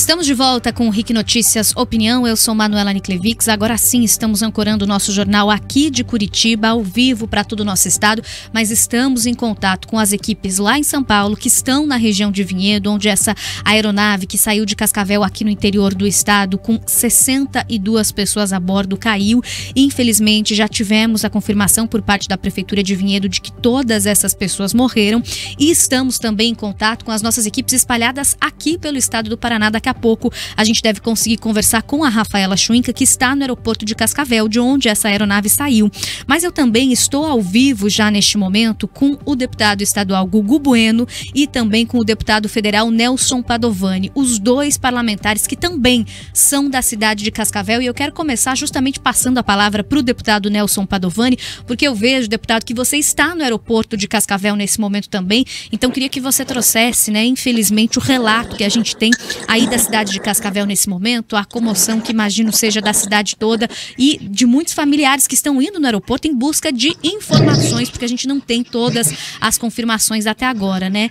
Estamos de volta com o RIC Notícias Opinião. Eu sou Manuela Niklevics. Agora sim, estamos ancorando o nosso jornal aqui de Curitiba, ao vivo para todo o nosso estado, mas estamos em contato com as equipes lá em São Paulo, que estão na região de Vinhedo, onde essa aeronave que saiu de Cascavel aqui no interior do estado, com 62 pessoas a bordo, caiu. Infelizmente, já tivemos a confirmação por parte da Prefeitura de Vinhedo de que todas essas pessoas morreram. E estamos também em contato com as nossas equipes espalhadas aqui pelo estado do Paraná. Daqui a pouco a gente deve conseguir conversar com a Rafaela Chuinca, que está no aeroporto de Cascavel, de onde essa aeronave saiu. Mas eu também estou ao vivo já neste momento com o deputado estadual Gugu Bueno e também com o deputado federal Nelson Padovani, os dois parlamentares que também são da cidade de Cascavel. E eu quero começar justamente passando a palavra para o deputado Nelson Padovani, porque eu vejo, deputado, que você está no aeroporto de Cascavel nesse momento também. Então queria que você trouxesse, né, infelizmente, o relato que a gente tem aí da cidade de Cascavel nesse momento, a comoção que imagino seja da cidade toda e de muitos familiares que estão indo no aeroporto em busca de informações, porque a gente não tem todas as confirmações até agora, né?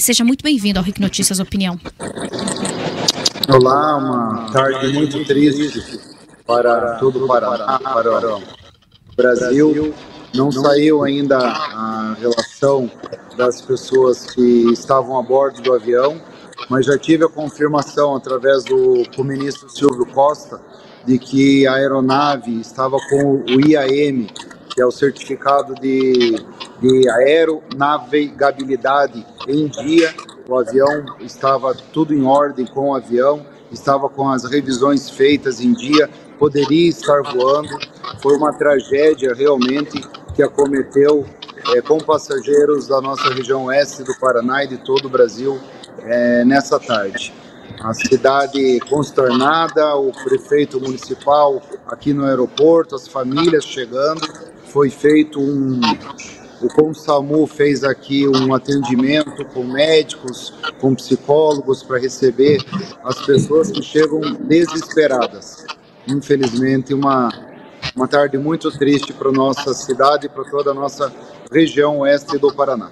Seja muito bem-vindo ao RIC Notícias Opinião. Olá, uma tarde muito triste para todo o Paraná, para o Brasil. Não saiu ainda a relação das pessoas que estavam a bordo do avião, mas já tive a confirmação através do ministro Silvio Costa de que a aeronave estava com o IAM, que é o certificado de aeronavegabilidade em dia. O avião estava tudo em ordem com o avião, estava com as revisões feitas em dia, poderia estar voando. Foi uma tragédia realmente que acometeu com passageiros da nossa região oeste do Paraná e de todo o Brasil nessa tarde. A cidade consternada, o prefeito municipal aqui no aeroporto, as famílias chegando. Foi feito o PONSAMU fez aqui um atendimento com médicos, com psicólogos para receber as pessoas que chegam desesperadas. Infelizmente, uma tarde muito triste para nossa cidade e para toda a nossa região oeste do Paraná.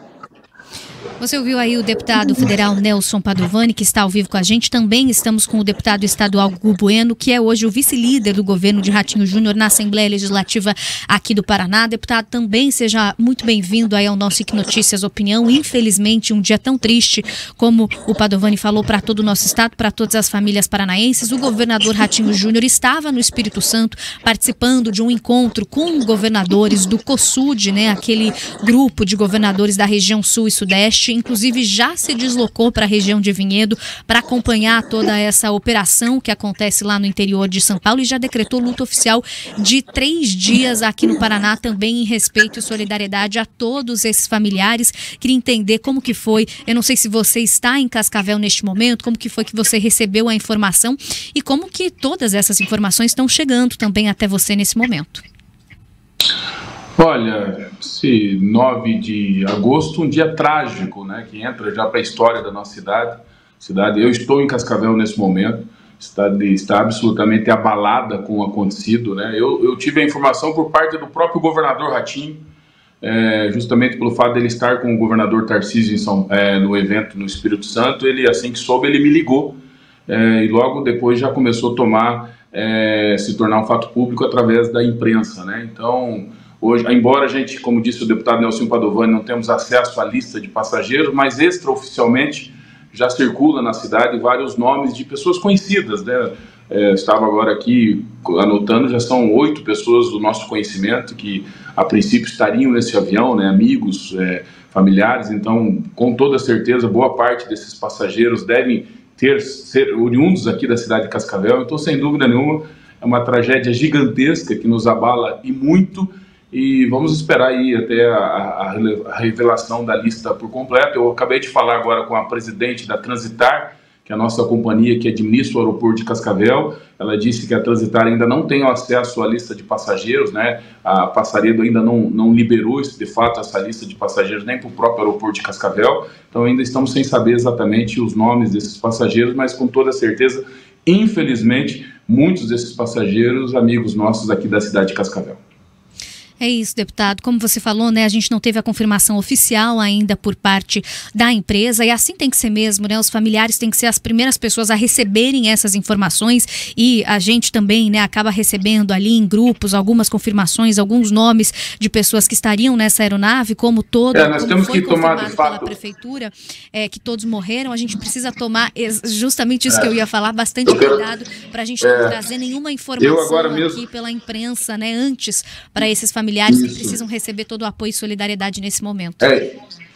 Você ouviu aí o deputado federal Nelson Padovani, que está ao vivo com a gente. Também estamos com o deputado estadual Gugu Bueno, que é hoje o vice-líder do governo de Ratinho Júnior na Assembleia Legislativa aqui do Paraná. Deputado, também seja muito bem-vindo aí ao nosso RIC Notícias Opinião. Infelizmente, um dia tão triste, como o Padovani falou, para todo o nosso estado, para todas as famílias paranaenses. O governador Ratinho Júnior estava no Espírito Santo participando de um encontro com governadores do COSUD, né, aquele grupo de governadores da região sul e sudeste. Inclusive já se deslocou para a região de Vinhedo para acompanhar toda essa operação que acontece lá no interior de São Paulo e já decretou luta oficial de 3 dias aqui no Paraná, também em respeito e solidariedade a todos esses familiares. Queria entender como que foi, eu não sei se você está em Cascavel neste momento, como que foi que você recebeu a informação e como que todas essas informações estão chegando também até você nesse momento. Olha, esse 9 de agosto, um dia trágico, né, que entra já para a história da nossa cidade. Eu estou em Cascavel nesse momento, a cidade está absolutamente abalada com o acontecido, né. Eu tive a informação por parte do próprio governador Ratinho, justamente pelo fato dele estar com o governador Tarcísio no evento no Espírito Santo. Ele, assim que soube, ele me ligou e logo depois já começou a se tornar um fato público através da imprensa, né. Então, hoje, embora a gente, como disse o deputado Nelson Padovani, não temos acesso à lista de passageiros, mas extraoficialmente já circula na cidade vários nomes de pessoas conhecidas, né? Estava agora aqui anotando, já são 8 pessoas do nosso conhecimento que a princípio estariam nesse avião, né? Amigos, familiares. Então, com toda certeza, boa parte desses passageiros devem ser oriundos aqui da cidade de Cascavel. Então, sem dúvida nenhuma, é uma tragédia gigantesca que nos abala e muito. E vamos esperar aí até a revelação da lista por completo. Eu acabei de falar agora com a presidente da Transitar, que é a nossa companhia que administra o aeroporto de Cascavel. Ela disse que a Transitar ainda não tem acesso à lista de passageiros, né? A Passaredo ainda não liberou, de fato, essa lista de passageiros nem para o próprio aeroporto de Cascavel. Então ainda estamos sem saber exatamente os nomes desses passageiros, mas com toda certeza, infelizmente, muitos desses passageiros, amigos nossos aqui da cidade de Cascavel. É isso, deputado. Como você falou, né, a gente não teve a confirmação oficial ainda por parte da empresa, e assim tem que ser mesmo, né? Os familiares têm que ser as primeiras pessoas a receberem essas informações, e a gente também, né, acaba recebendo ali em grupos algumas confirmações, alguns nomes de pessoas que estariam nessa aeronave, como todo, nós temos que tomar de fato pela prefeitura, que todos morreram. A gente precisa tomar justamente isso que eu ia falar, bastante cuidado para a gente não trazer nenhuma informação aqui pela imprensa, né, antes, para esses familiares que precisam receber todo o apoio e solidariedade nesse momento.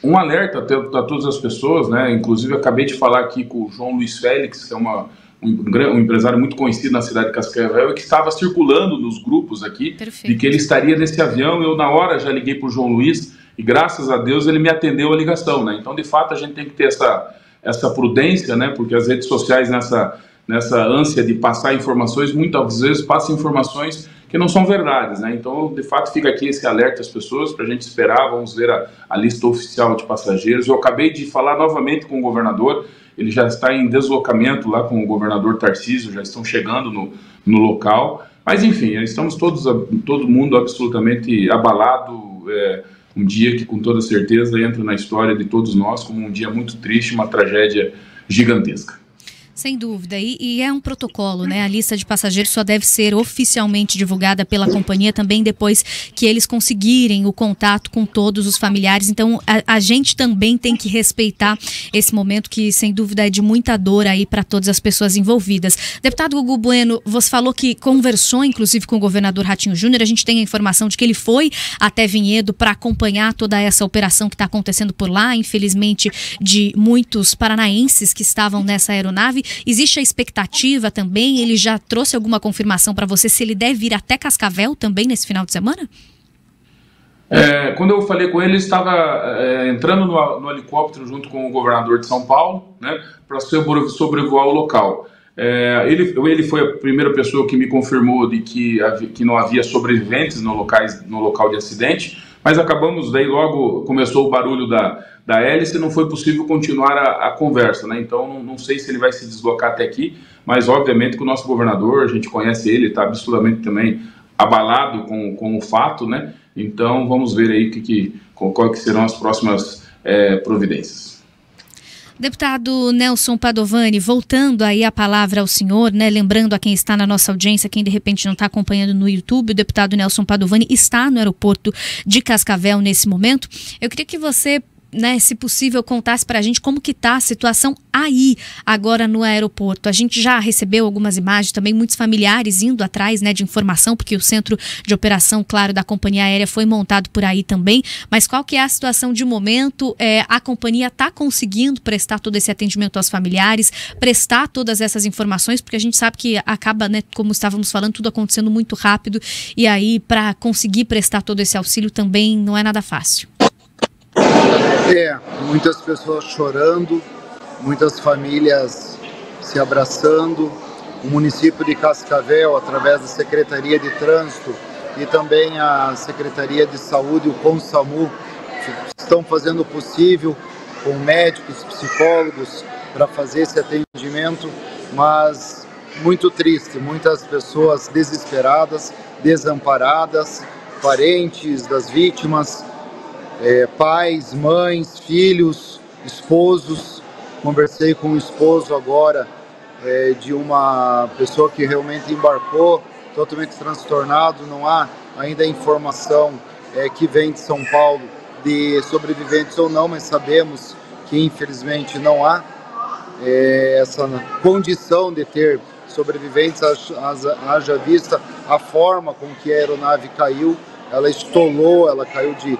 Um alerta a todas as pessoas, né? Inclusive, eu acabei de falar aqui com o João Luiz Félix, que é um empresário muito conhecido na cidade de Cascavel, e que estava circulando nos grupos aqui, de que ele estaria nesse avião. Eu, na hora, já liguei para o João Luiz e, graças a Deus, ele me atendeu a ligação, né? Então, de fato, a gente tem que ter essa prudência, né? Porque as redes sociais, nessa ânsia de passar informações, muitas vezes passa informações que não são verdades, né? Então, de fato, fica aqui esse alerta às pessoas para a gente esperar. Vamos ver a lista oficial de passageiros. Eu acabei de falar novamente com o governador, ele já está em deslocamento lá com o governador Tarcísio, já estão chegando no local, mas enfim, estamos todo mundo absolutamente abalado. Um dia que, com toda certeza, entra na história de todos nós como um dia muito triste, uma tragédia gigantesca. Sem dúvida, e é um protocolo, né? A lista de passageiros só deve ser oficialmente divulgada pela companhia também depois que eles conseguirem o contato com todos os familiares. Então, a gente também tem que respeitar esse momento que, sem dúvida, é de muita dor aí para todas as pessoas envolvidas. Deputado Gugu Bueno, você falou que conversou, inclusive, com o governador Ratinho Júnior. A gente tem a informação de que ele foi até Vinhedo para acompanhar toda essa operação que está acontecendo por lá, infelizmente, de muitos paranaenses que estavam nessa aeronave. Existe a expectativa também? Ele já trouxe alguma confirmação para você se ele deve ir até Cascavel também nesse final de semana? Quando eu falei com ele, ele estava entrando no helicóptero junto com o governador de São Paulo, né, para sobrevoar o local. Ele foi a primeira pessoa que me confirmou de que não havia sobreviventes no local de acidente, mas acabamos, daí logo começou o barulho da hélice, não foi possível continuar a conversa, né? Então não sei se ele vai se deslocar até aqui, mas obviamente que o nosso governador, a gente conhece ele, está absolutamente também abalado com o fato, né? Então vamos ver aí quais serão as próximas providências. Deputado Nelson Padovani, voltando aí a palavra ao senhor, né, lembrando a quem está na nossa audiência, quem de repente não está acompanhando no YouTube, o deputado Nelson Padovani está no aeroporto de Cascavel nesse momento. Eu queria que você, né, se possível, contasse para a gente como que está a situação aí, agora no aeroporto. A gente já recebeu algumas imagens também, muitos familiares indo atrás, né, de informação, porque o centro de operação, claro, da companhia aérea foi montado por aí também, mas qual que é a situação de momento? A companhia está conseguindo prestar todo esse atendimento aos familiares, prestar todas essas informações, porque a gente sabe que acaba, né, como estávamos falando, tudo acontecendo muito rápido, e aí para conseguir prestar todo esse auxílio também não é nada fácil. Muitas pessoas chorando, muitas famílias se abraçando. O município de Cascavel, através da Secretaria de Trânsito e também a Secretaria de Saúde, o PONSAMU, estão fazendo o possível com médicos, psicólogos, para fazer esse atendimento, mas muito triste, muitas pessoas desesperadas, desamparadas, parentes das vítimas, pais, mães, filhos, esposos. Conversei com um esposo agora de uma pessoa que realmente embarcou, totalmente transtornado. Não há ainda informação que vem de São Paulo de sobreviventes ou não, mas sabemos que infelizmente não há essa condição de ter sobreviventes, haja vista a forma com que a aeronave caiu. Ela estolou, ela caiu de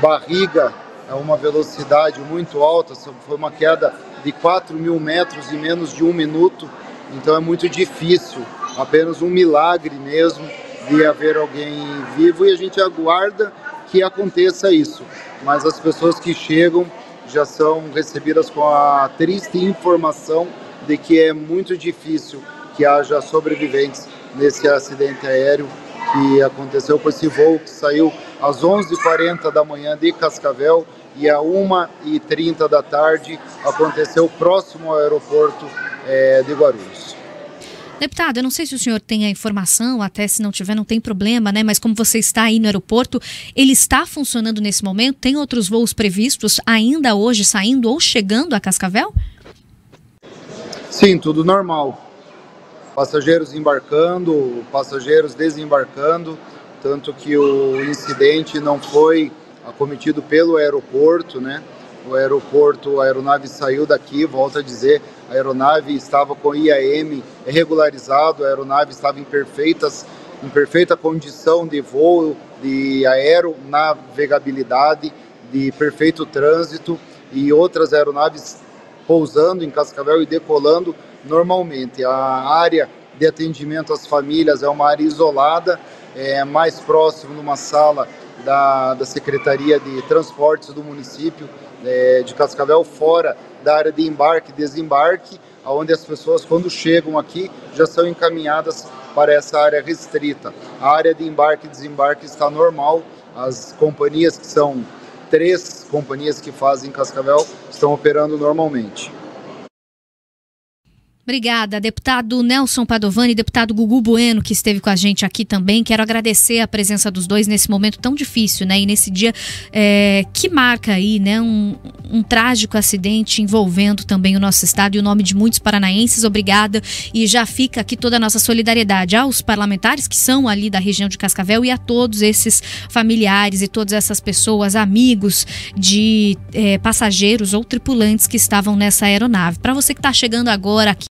barriga a uma velocidade muito alta, foi uma queda de 4 mil metros em menos de 1 minuto, então é muito difícil, apenas um milagre mesmo de haver alguém vivo, e a gente aguarda que aconteça isso, mas as pessoas que chegam já são recebidas com a triste informação de que é muito difícil que haja sobreviventes nesse acidente aéreo que aconteceu com esse voo que saiu às 11h40 da manhã de Cascavel e à 1h30 da tarde aconteceu próximo ao aeroporto de Guarulhos. Deputado, eu não sei se o senhor tem a informação, até se não tiver não tem problema, né? Mas como você está aí no aeroporto, ele está funcionando nesse momento? Tem outros voos previstos ainda hoje saindo ou chegando a Cascavel? Sim, tudo normal. Passageiros embarcando, passageiros desembarcando, tanto que o incidente não foi acometido pelo aeroporto, né? O aeroporto, a aeronave saiu daqui, volto a dizer, a aeronave estava com IAM regularizado, a aeronave estava em perfeita condição de voo, de aeronavegabilidade, de perfeito trânsito, e outras aeronaves pousando em Cascavel e decolando normalmente. A área de atendimento às famílias é uma área isolada, é mais próximo numa sala da Secretaria de Transportes do município de Cascavel, fora da área de embarque e desembarque, onde as pessoas, quando chegam aqui, já são encaminhadas para essa área restrita. A área de embarque e desembarque está normal, as companhias, que são 3 companhias que fazem Cascavel, estão operando normalmente. Obrigada, deputado Nelson Padovani, deputado Gugu Bueno, que esteve com a gente aqui também. Quero agradecer a presença dos dois nesse momento tão difícil, né? E nesse dia que marca aí, né, um trágico acidente envolvendo também o nosso estado e o nome de muitos paranaenses. Obrigada. E já fica aqui toda a nossa solidariedade aos parlamentares que são ali da região de Cascavel e a todos esses familiares e todas essas pessoas, amigos de passageiros ou tripulantes que estavam nessa aeronave. Para você que está chegando agora aqui,